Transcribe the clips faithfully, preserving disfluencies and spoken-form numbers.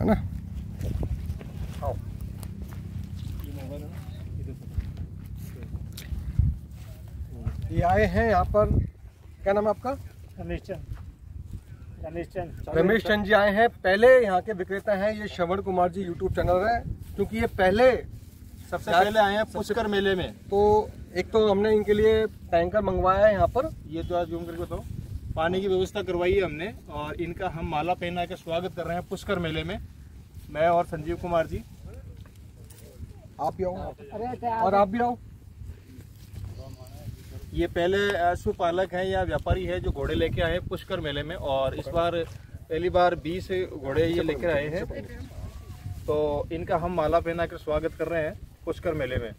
है ना। ये आए हैं यहाँ पर, क्या नाम है आपका? रमेश चंद रमेश चंद रमेश चंद जी आए हैं, पहले यहाँ के विक्रेता हैं। ये श्रवण कुमार जी यूट्यूब चैनल है, क्योंकि ये पहले सबसे पहले आए हैं पुष्कर मेले में। तो एक तो हमने इनके लिए टैंकर मंगवाया है यहाँ पर, ये तो आज जूम करके बताओ, पानी की व्यवस्था करवाई है हमने, और इनका हम माला पहना के स्वागत कर रहे हैं पुष्कर मेले में, मैं और संजीव कुमार जी। आप भी आओ और आप भी आओ। ये पहले पशुपालक हैं या व्यापारी है जो घोड़े लेके आए पुष्कर मेले में, और इस बार पहली बार बीस घोड़े ये लेकर आए हैं, तो इनका हम माला पहना कर स्वागत कर रहे हैं पुष्कर मेले में।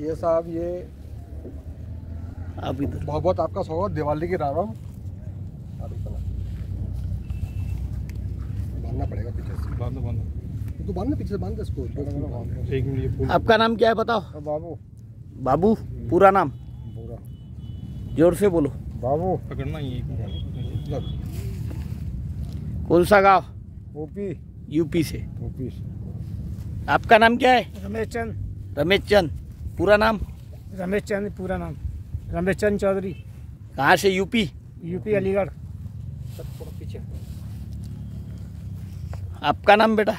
ये साहब, ये आप इधर बहुत बहुत आपका स्वागत, दिवाली की राम राम। बांधना पड़ेगा पीछे से, बांधो बांधो तो बांधना पीछे से, बांध दे इसको। एक मिनट, आपका नाम क्या है बताओ? बाबू। बाबू पूरा नाम? पूरा, जोर से बोलो। बाबू पकड़ना ये। कौन सा गाँव? यूपी। यूपी से, यूपी से। आपका नाम क्या है? रमेश चंद। रमेश चंद पूरा नाम? रमेश चंद पूरा नाम रमेश चंद चौधरी। कहाँ से? यूपी। यूपी अलीगढ़। आपका नाम बेटा?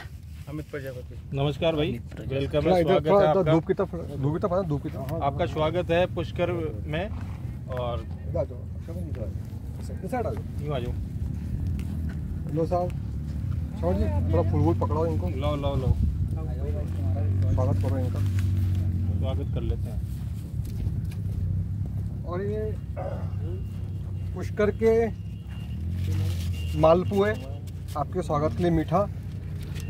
नमस्कार भाई, वेलकम है, स्वागत है आपका। धूप की तरफ, धूप की तरफ, धूप की तरफ। आपका स्वागत है पुष्कर में। और यूं आ जाओ। लो साहब, छोड़ जी, थोड़ा फूल वूल पकड़ाओ इनको। लो लो लो, स्वागत करो इनका। स्वागत कर लेते हैं। और ये पुष्कर के मालपुए आपके स्वागत के लिए, मीठा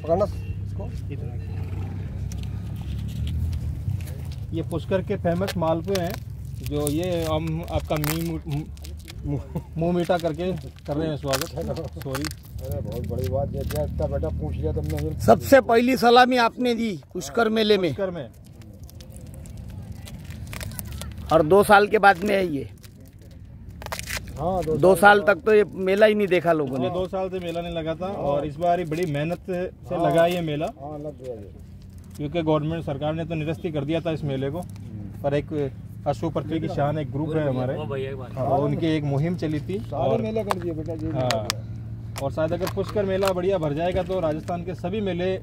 पकड़ना इसको। ये पुष्कर के फेमस मालपुए हैं, जो ये हम आपका मुँह मीठा करके कर रहे हैं स्वागत। सॉरी, अरे बहुत बड़ी बात, ये इतना बेटा पूछ लिया तुमने। सबसे पहली सलामी आपने दी पुष्कर मेले में, पुष्कर में, और दो साल के बाद में है ये। हाँ, दो, दो साल तक तो ये मेला ही नहीं देखा लोगों ने। दो साल से मेला नहीं लगा था, और इस बार ही बड़ी मेहनत से लगा ये मेला, क्योंकि गवर्नमेंट सरकार ने तो निरस्त कर दिया था इस मेले को। पर एक अशु पृथ्वी की शान एक ग्रुप है हमारे, और उनकी एक मुहिम चली थी, और मेला कर दिया बेटा जी। हाँ, और शायद अगर पुष्कर मेला बढ़िया भर जाएगा तो राजस्थान के सभी मेले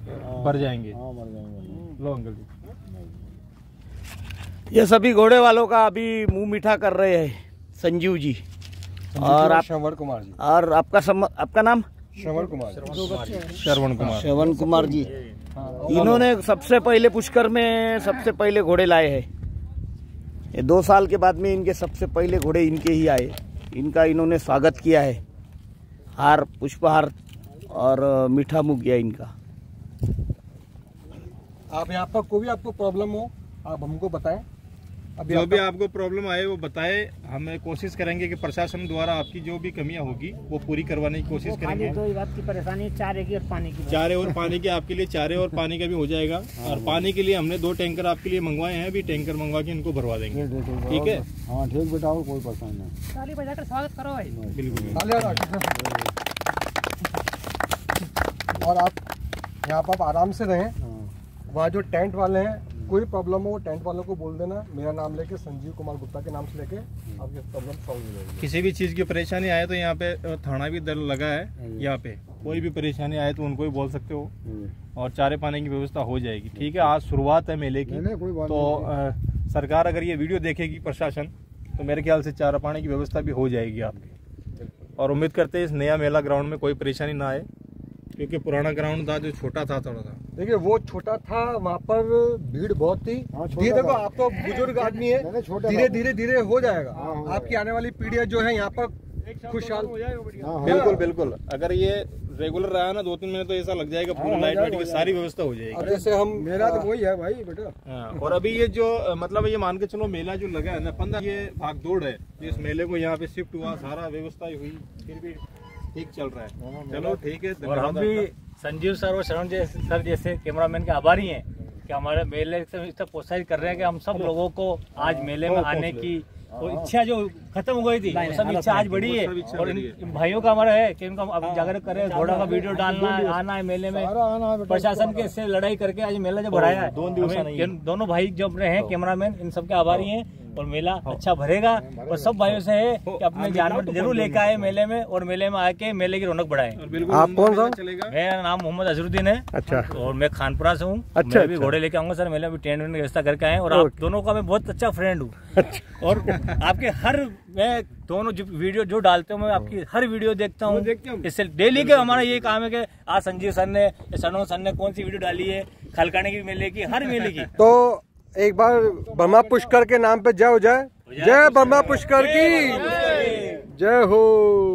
भर जाएंगे। लो अंकल जी, ये सभी घोड़े वालों का अभी मुँह मीठा कर रहे हैं संजीव जी और आप श्रवण कुमार जी। और आपका सम, आपका नाम? श्रवण कुमार। श्रवण कुमार श्रवण कुमार जी, इन्होंने सबसे पहले पुष्कर में सबसे पहले घोड़े लाए हैं। ये दो साल के बाद में इनके सबसे पहले घोड़े इनके ही आए, इनका इन्होंने स्वागत किया है। हार, पुष्पहार और मीठा मुख गया इनका। आप यहाँ पर कोई आपको प्रॉब्लम हो आप हमको बताएं। अभी जो भी आपको प्रॉब्लम आए वो बताए, हमें कोशिश करेंगे कि प्रशासन द्वारा आपकी जो भी कमियां होगी वो पूरी करवाने की कोशिश करेंगे। दो ही बात की परेशानी, चारे की और पानी की। चारे और पानी के आपके लिए, चारे और पानी का भी हो जाएगा। और पानी के लिए हमने दो टैंकर आपके लिए मंगवाए हैं, अभी टैंकर मंगवा के इनको भरवा देंगे। ठीक है? हाँ ठीक बेटा, कोई परेशानी नहीं। स्वागत करो भाई, बिल्कुल। और आप यहाँ पर आराम से रहें। वहाँ जो टेंट वाले हैं, कोई प्रॉब्लम हो टेंट वालों को बोल देना, मेरा नाम लेके, संजीव कुमार गुप्ता के नाम से लेके, आपकी प्रॉब्लम सॉल्व हो जाएगी। किसी भी चीज़ की परेशानी आए तो यहाँ पे थाना भी दल लगा है, यहाँ पे कोई भी परेशानी आए तो उनको ही बोल सकते हो, और चारे पानी की व्यवस्था हो जाएगी। ठीक है, आज शुरुआत है मेले की, तो सरकार अगर ये वीडियो देखेगी प्रशासन, तो मेरे ख्याल से चारा पानी की व्यवस्था भी हो जाएगी आपकी। और उम्मीद करते हैं इस नया मेला ग्राउंड में कोई परेशानी ना आए, क्योंकि पुराना ग्राउंड था जो छोटा था थोड़ा सा। देखिए वो छोटा था, वहाँ पर भीड़ बहुत थी। धीरे देखो, आप तो बुजुर्ग आदमी है, धीरे धीरे धीरे हो जाएगा। आ, हो आपकी आने वाली पीढ़ियाँ जो है यहाँ पर खुशहाल हो जाएगा। बिल्कुल बिल्कुल, अगर ये रेगुलर रहा ना दो तीन महीने तो ऐसा लग जाएगा पूरा लाइट वाइट की सारी व्यवस्था हो जाएगी। जैसे हम, मेरा तो वही है भाई बेटा। और अभी ये जो मतलब ये मान के चलो मेला जो लगा है ना पंद्रह, ये भाग दौड़ है, इस मेले को यहाँ पे शिफ्ट हुआ, सारा व्यवस्था हुई, फिर भी ठीक चल रहा है। चलो ठीक है, और हम भी संजीव सर और शरण जैसे सर जैसे कैमरामैन के आभारी हैं कि हमारे मेले से इतना प्रोत्साहित कर रहे हैं कि हम सब लोगों को आज मेले में आने की और इच्छा जो खत्म हो गई थी वो सब इच्छा आज बड़ी है। और इन भाइयों का हमारा है कि इनको हम अब जागरूक करें, घोड़ा का वीडियो डालना है, आना है मेले में, प्रशासन के से लड़ाई करके आज मेला जो भराया है। दोनों भाई जो अपने हैं कैमरामैन, इन सबके आभारी हैं। और मेला अच्छा भरेगा और सब भाइयों से है कि अपने जानवर जरूर लेकर आए मेले में और मेले में आके मेले की रौनक बढ़ाए। आप कौन सा? मेरा नाम मोहम्मद अजरुद्दीन है। अच्छा। और मैं खानपुरा से हूँ। अच्छा, मैं घोड़े लेके आऊंगा सर मेले में, टेंट वेंट व्यवस्था करके आए। और आप दोनों का मैं बहुत अच्छा फ्रेंड हूँ। अच्छा। और आपके हर मैं दोनों जो वीडियो जो डालते हूँ मैं आपकी हर वीडियो देखता हूँ। इससे डेली के हमारा ये काम है कि आज संजीव सर ने, सनो सर ने कौन सी वीडियो डाली है खलकाने की मेले की, हर मेले की। तो एक बार ब्रह्मा पुष्कर के नाम पे जय हो जाए। जय ब्रह्मा पुष्कर की जय हो।